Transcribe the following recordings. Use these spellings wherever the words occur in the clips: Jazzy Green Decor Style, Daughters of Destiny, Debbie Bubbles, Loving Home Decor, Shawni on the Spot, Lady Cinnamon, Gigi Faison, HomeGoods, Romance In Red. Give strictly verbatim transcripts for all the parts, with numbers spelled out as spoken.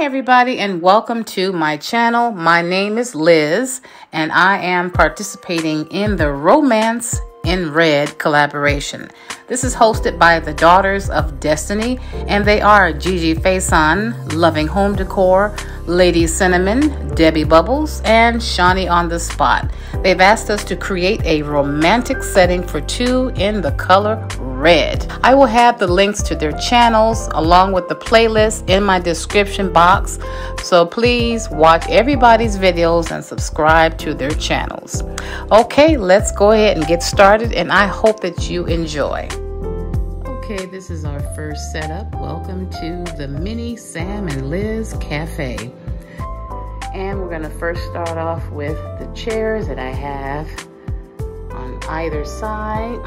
Hi everybody, and welcome to my channel. My name is Liz and I am participating in the Romance in Red collaboration. This is hosted by the Daughters of Destiny, and they are Gigi Faison, Loving Home Decor, Lady Cinnamon, Debbie Bubbles, and Shawni on the Spot. They've asked us to create a romantic setting for two in the color red. I will have the links to their channels along with the playlist in my description box, so please watch everybody's videos and subscribe to their channels. Okay, let's go ahead and get started, and I hope that you enjoy. Okay, this is our first setup. Welcome to the Mini Sam and Liz Cafe. And we're gonna first start off with the chairs that I have on either side.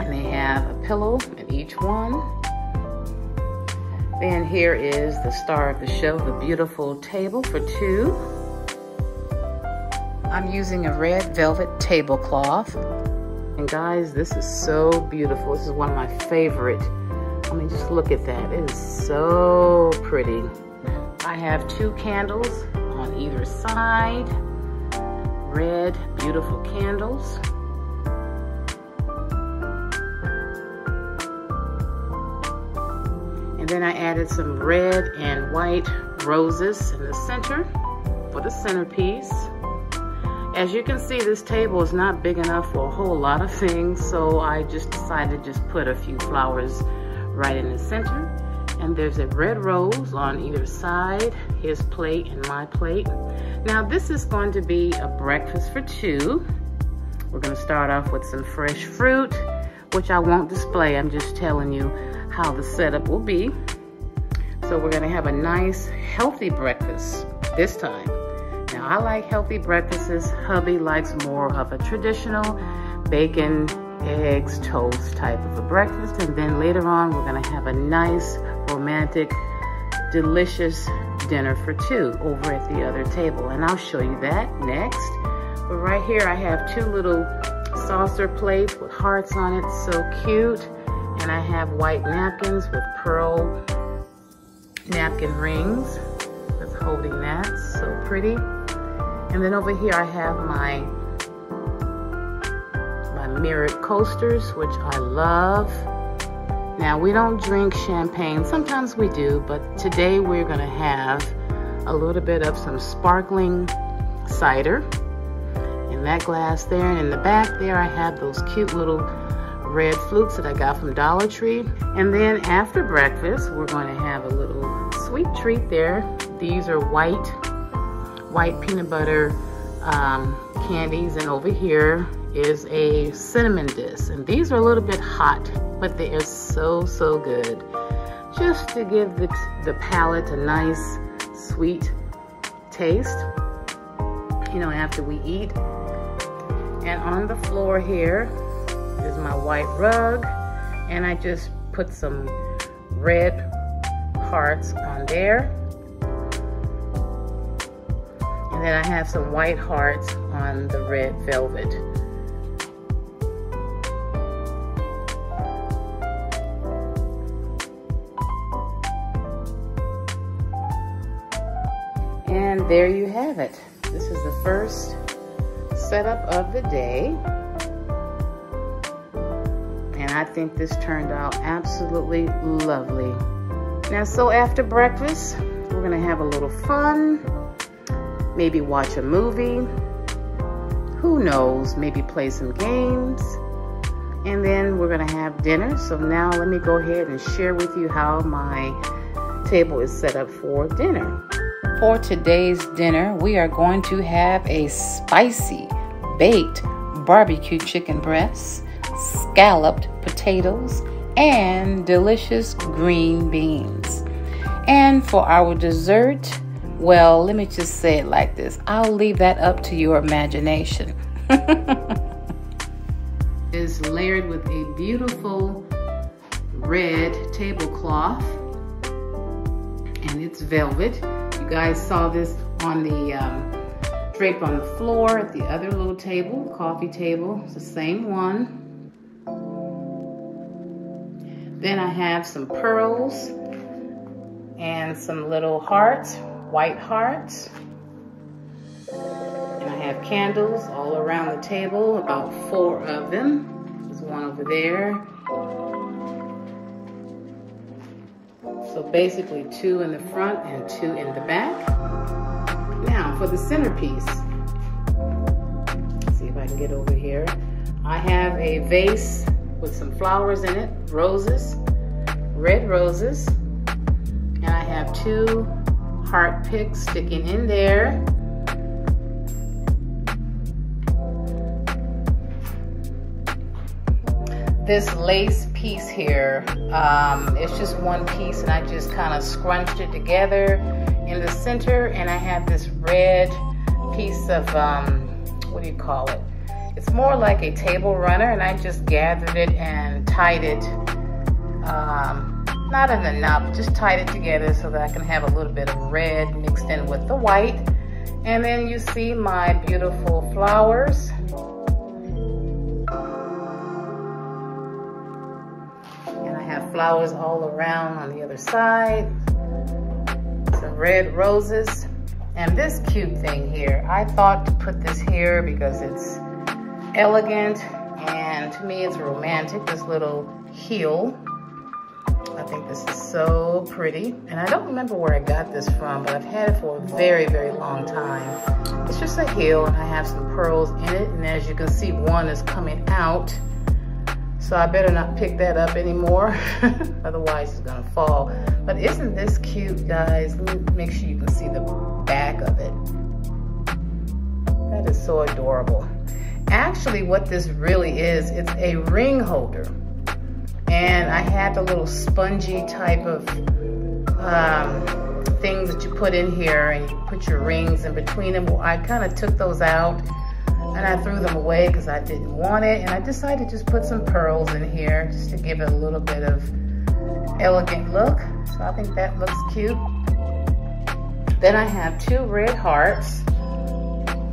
And they have a pillow in each one. Then here is the star of the show, the beautiful table for two. I'm using a red velvet tablecloth. And guys, this is so beautiful. This is one of my favorite. I mean, just look at that. It is so pretty. I have two candles on either side. Red, beautiful candles. And then I added some red and white roses in the center for the centerpiece. As you can see, this table is not big enough for a whole lot of things, so I just decided to just put a few flowers right in the center. And there's a red rose on either side, his plate and my plate. Now this is going to be a breakfast for two. We're gonna start off with some fresh fruit, which I won't display. I'm just telling you how the setup will be. So we're gonna have a nice, healthy breakfast this time. Now, I like healthy breakfasts. Hubby likes more of a traditional bacon, eggs, toast type of a breakfast. And then later on, we're gonna have a nice, romantic, delicious dinner for two over at the other table. And I'll show you that next. But right here, I have two little saucer plates with hearts on it, so cute. And I have white napkins with pearl napkin rings. That's holding that, so pretty. And then over here I have my, my mirrored coasters, which I love. Now we don't drink champagne, sometimes we do, but today we're gonna have a little bit of some sparkling cider in that glass there. And in the back there I have those cute little red flutes that I got from Dollar Tree. And then after breakfast, we're gonna have a little sweet treat there. These are white, white peanut butter um, candies, and over here is a cinnamon disc. And these are a little bit hot, but they are so, so good. Just to give the, the palate a nice, sweet taste, you know, after we eat. And on the floor here is my white rug, and I just put some red hearts on there. And then I have some white hearts on the red velvet. And there you have it. This is the first setup of the day. And I think this turned out absolutely lovely. Now, so after breakfast, we're gonna have a little fun. Maybe watch a movie, who knows, maybe play some games, and then we're gonna have dinner. So now let me go ahead and share with you how my table is set up for dinner. For today's dinner, we are going to have a spicy baked barbecue chicken breast, scalloped potatoes, and delicious green beans. And for our dessert, well, let me just say it like this. I'll leave that up to your imagination. It's layered with a beautiful red tablecloth, and it's velvet. You guys saw this on the um, drape on the floor at the other little table, coffee table. It's the same one. Then I have some pearls and some little hearts, white hearts. And I have candles all around the table, about four of them. There's one over there. So basically two in the front and two in the back. Now for the centerpiece, let's see if I can get over here. I have a vase with some flowers in it, roses, red roses. And I have two heart picks sticking in there. This lace piece here, um, it's just one piece and I just kind of scrunched it together in the center, and I have this red piece of, um, what do you call it? It's more like a table runner, and I just gathered it and tied it, um, not in a knot, just tied it together so that I can have a little bit of red mixed in with the white. And then you see my beautiful flowers. Flowers all around on the other side, some red roses, and this cute thing here. I thought to put this here because it's elegant and to me it's romantic, this little heel. I think this is so pretty, and I don't remember where I got this from, but I've had it for a very, very long time. It's just a heel, and I have some pearls in it, and as you can see, one is coming out. So I better not pick that up anymore, otherwise it's gonna fall. But isn't this cute, guys? Let me make sure you can see the back of it. That is so adorable. Actually, what this really is, it's a ring holder. And I had the little spongy type of um, things that you put in here, and you put your rings in between them. Well, I kind of took those out. And I threw them away because I didn't want it. And I decided to just put some pearls in here just to give it a little bit of elegant look. So I think that looks cute. Then I have two red hearts.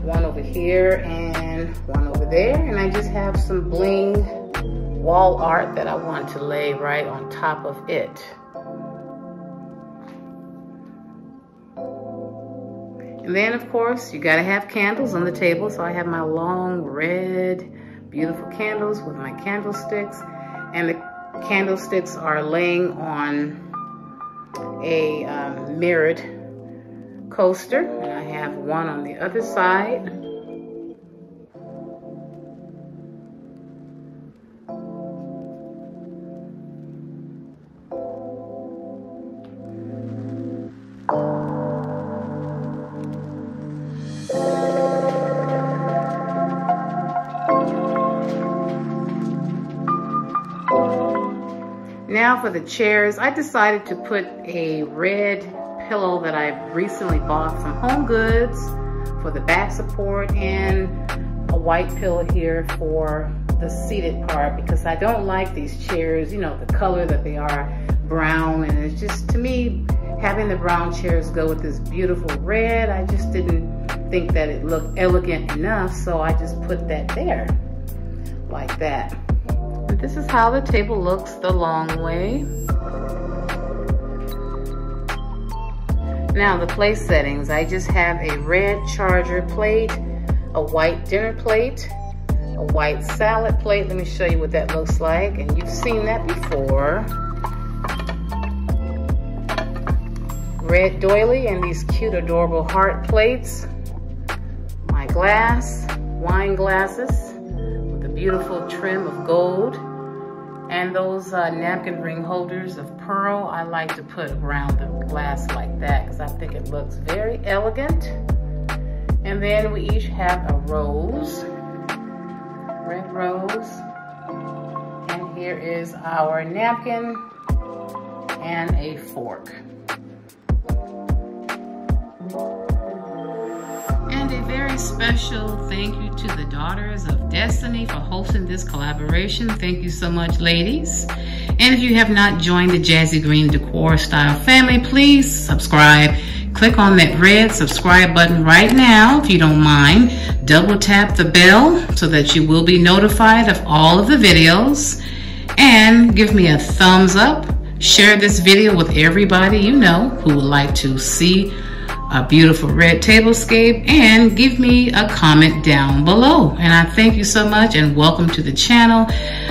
One over here and one over there. And I just have some bling wall art that I want to lay right on top of it. And then, of course, you gotta have candles on the table. So I have my long, red, beautiful candles with my candlesticks. And the candlesticks are laying on a um, mirrored coaster. And I have one on the other side. Now for the chairs, I decided to put a red pillow that I recently bought from HomeGoods for the back support, and a white pillow here for the seated part, because I don't like these chairs, you know, the color that they are, brown, and it's just, to me, having the brown chairs go with this beautiful red, I just didn't think that it looked elegant enough, so I just put that there, like that. This is how the table looks the long way. Now the place settings, I just have a red charger plate, a white dinner plate, a white salad plate. Let me show you what that looks like, and you've seen that before. Red doily and these cute adorable heart plates. My glass, wine glasses with a beautiful trim of gold. And those uh, napkin ring holders of pearl, I like to put around the glass like that because I think it looks very elegant. And then we each have a rose, red rose. And here is our napkin and a fork. And a very special thank you to the Daughters of Destiny for hosting this collaboration. Thank you so much, ladies. And if you have not joined the Jazzy Green Decor Style family, please subscribe. Click on that red subscribe button right now, if you don't mind. Double tap the bell so that you will be notified of all of the videos. And give me a thumbs up. Share this video with everybody you know who would like to see a beautiful red tablescape, and give me a comment down below. And I thank you so much and welcome to the channel.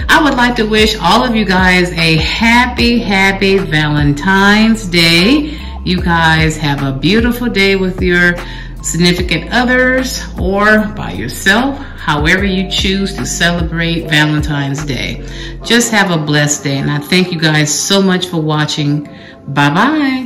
I would like to wish all of you guys a happy, happy Valentine's Day. You guys have a beautiful day with your significant others or by yourself, however you choose to celebrate Valentine's Day. Just have a blessed day, and I thank you guys so much for watching. Bye-bye.